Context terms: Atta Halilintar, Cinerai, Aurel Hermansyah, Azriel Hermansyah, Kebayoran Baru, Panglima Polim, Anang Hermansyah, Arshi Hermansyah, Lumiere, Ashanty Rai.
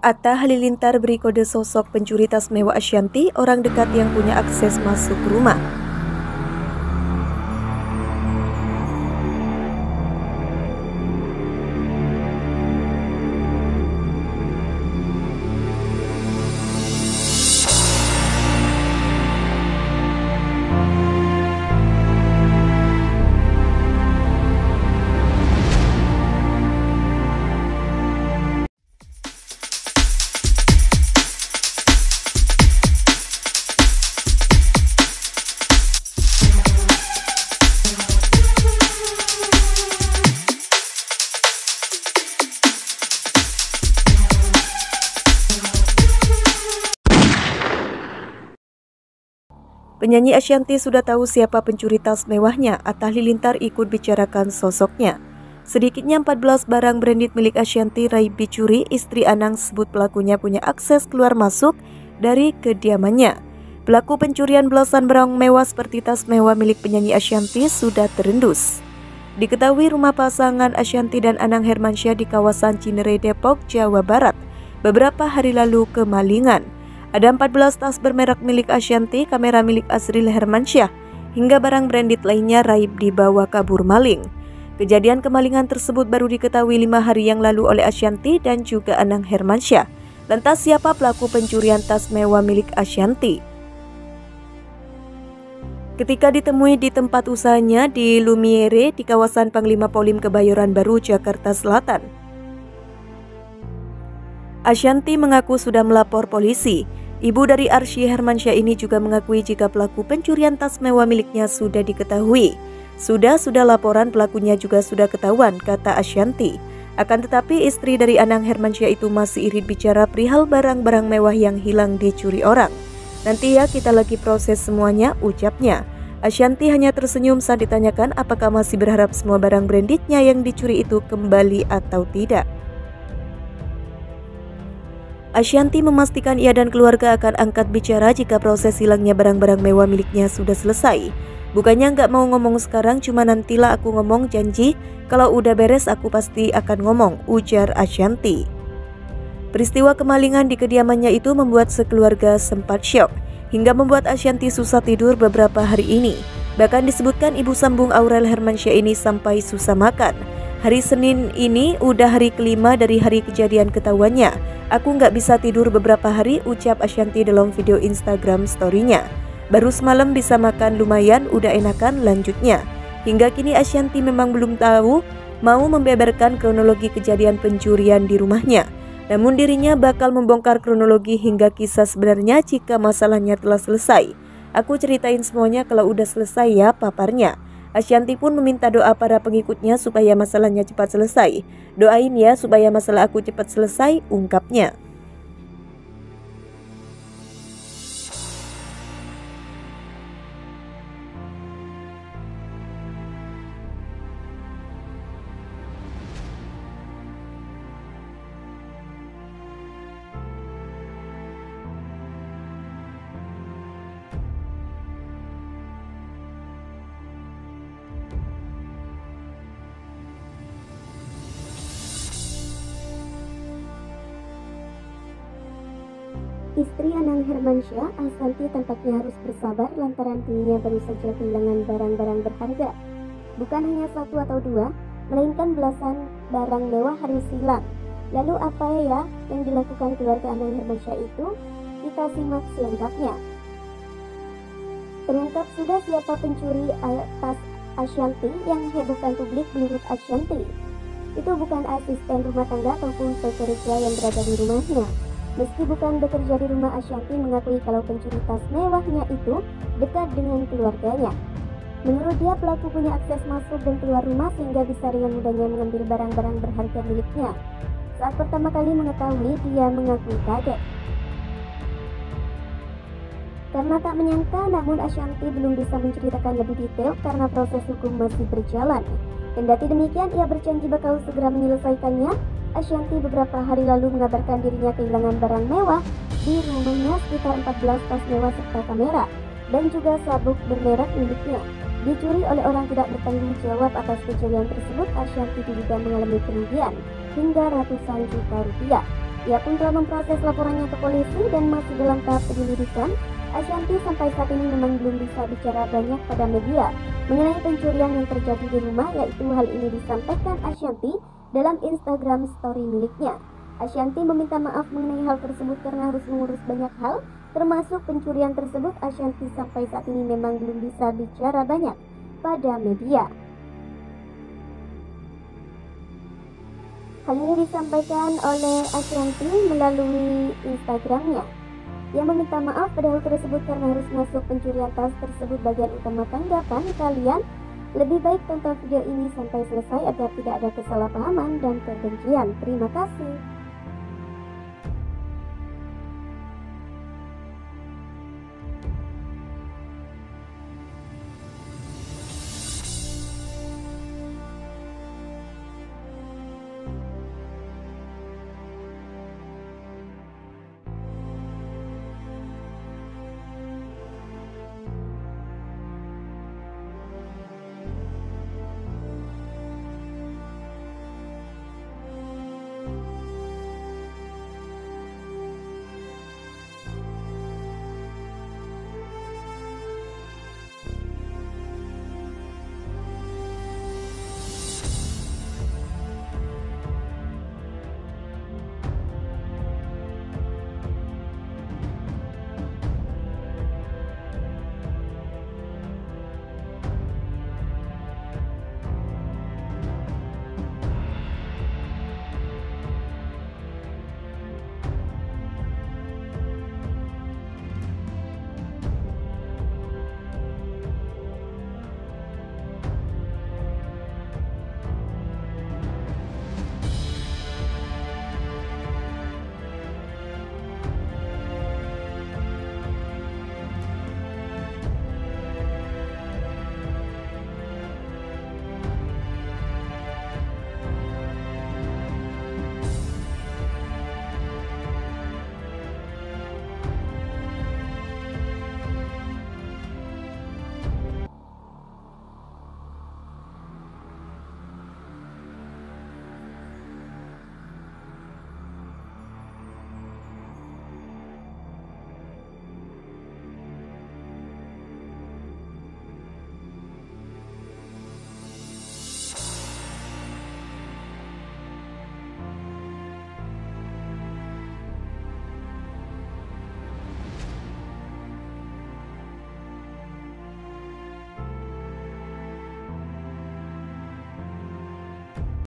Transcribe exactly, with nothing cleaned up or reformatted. Atta Halilintar beri kode sosok pencuri tas mewah Ashanty, orang dekat yang punya akses masuk rumah. Penyanyi Ashanty sudah tahu siapa pencuri tas mewahnya. Atta Halilintar ikut bicarakan sosoknya. Sedikitnya empat belas barang branded milik Ashanty Rai dicuri. Istri Anang sebut pelakunya punya akses keluar masuk dari kediamannya. Pelaku pencurian belasan barang mewah seperti tas mewah milik penyanyi Ashanty sudah terendus. Diketahui rumah pasangan Ashanty dan Anang Hermansyah di kawasan Cinerai, Depok, Jawa Barat beberapa hari lalu kemalingan. Ada empat belas tas bermerek milik Ashanty, kamera milik Azriel Hermansyah, hingga barang branded lainnya raib dibawa kabur maling. Kejadian kemalingan tersebut baru diketahui lima hari yang lalu oleh Ashanty dan juga Anang Hermansyah. Lantas siapa pelaku pencurian tas mewah milik Ashanty? Ketika ditemui di tempat usahanya di Lumiere di kawasan Panglima Polim, Kebayoran Baru, Jakarta Selatan, Ashanty mengaku sudah melapor polisi. Ibu dari Arshi Hermansyah ini juga mengakui jika pelaku pencurian tas mewah miliknya sudah diketahui. Sudah-sudah laporan pelakunya juga sudah ketahuan, kata Ashanty. Akan tetapi istri dari Anang Hermansyah itu masih irit bicara perihal barang-barang mewah yang hilang dicuri orang. Nanti ya kita lagi proses semuanya, ucapnya. Ashanty hanya tersenyum saat ditanyakan apakah masih berharap semua barang brandednya yang dicuri itu kembali atau tidak. Ashanty memastikan ia dan keluarga akan angkat bicara jika proses hilangnya barang-barang mewah miliknya sudah selesai. Bukannya nggak mau ngomong sekarang, cuma nantilah aku ngomong, janji. Kalau udah beres aku pasti akan ngomong, ujar Ashanty. Peristiwa kemalingan di kediamannya itu membuat sekeluarga sempat syok, hingga membuat Ashanty susah tidur beberapa hari ini. Bahkan disebutkan ibu sambung Aurel Hermansyah ini sampai susah makan. Hari Senin ini udah hari kelima dari hari kejadian ketahuannya. Aku nggak bisa tidur beberapa hari, ucap Ashanty dalam video Instagram story-nya. Baru semalam bisa makan lumayan, udah enakan, lanjutnya. Hingga kini Ashanty memang belum tahu mau membeberkan kronologi kejadian pencurian di rumahnya. Namun dirinya bakal membongkar kronologi hingga kisah sebenarnya jika masalahnya telah selesai. Aku ceritain semuanya kalau udah selesai ya, paparnya. Ashanty pun meminta doa para pengikutnya supaya masalahnya cepat selesai. Doain ya supaya masalah aku cepat selesai, ungkapnya. Istri Anang Hermansyah, Ashanty tampaknya harus bersabar lantaran dirinya baru saja kehilangan barang-barang berharga. Bukan hanya satu atau dua, melainkan belasan barang mewah harus hilang. Lalu apa ya yang dilakukan keluarga Anang Hermansyah itu? Kita simak selengkapnya. Terungkap sudah siapa pencuri tas Ashanty yang hebohkan publik. Menurut Ashanty, itu bukan asisten rumah tangga ataupun pekerja yang berada di rumahnya. Meski bukan bekerja di rumah, Ashanty mengakui kalau pencuri tas mewahnya itu dekat dengan keluarganya. Menurut dia, pelaku punya akses masuk dan keluar rumah sehingga bisa dengan mudahnya mengambil barang-barang berharga miliknya. Saat pertama kali mengetahui, dia mengakui kaget. Karena tak menyangka, namun Ashanty belum bisa menceritakan lebih detail karena proses hukum masih berjalan. Kendati demikian, ia berjanji bakal segera menyelesaikannya. Ashanty beberapa hari lalu mengabarkan dirinya kehilangan barang mewah di rumahnya, sekitar empat belas tas mewah serta kamera dan juga sabuk bermerek miliknya dicuri oleh orang tidak bertanggung jawab. Atas kejadian tersebut, Ashanty juga mengalami kerugian hingga ratusan juta rupiah. Ia pun telah memproses laporannya ke polisi dan masih dalam tahap penyelidikan. Ashanty sampai saat ini memang belum bisa bicara banyak pada media mengenai pencurian yang terjadi di rumah, yaitu hal ini disampaikan Ashanty dalam Instagram story miliknya. Ashanty meminta maaf mengenai hal tersebut karena harus mengurus banyak hal, termasuk pencurian tersebut. Ashanty sampai saat ini memang belum bisa bicara banyak pada media. Hal ini disampaikan oleh Ashanty melalui Instagramnya. Ia meminta maaf pada hal tersebut karena harus masuk pencurian tas tersebut bagian utama tanggapan kalian. Lebih baik tonton video ini sampai selesai agar tidak ada kesalahpahaman dan kebencian. Terima kasih.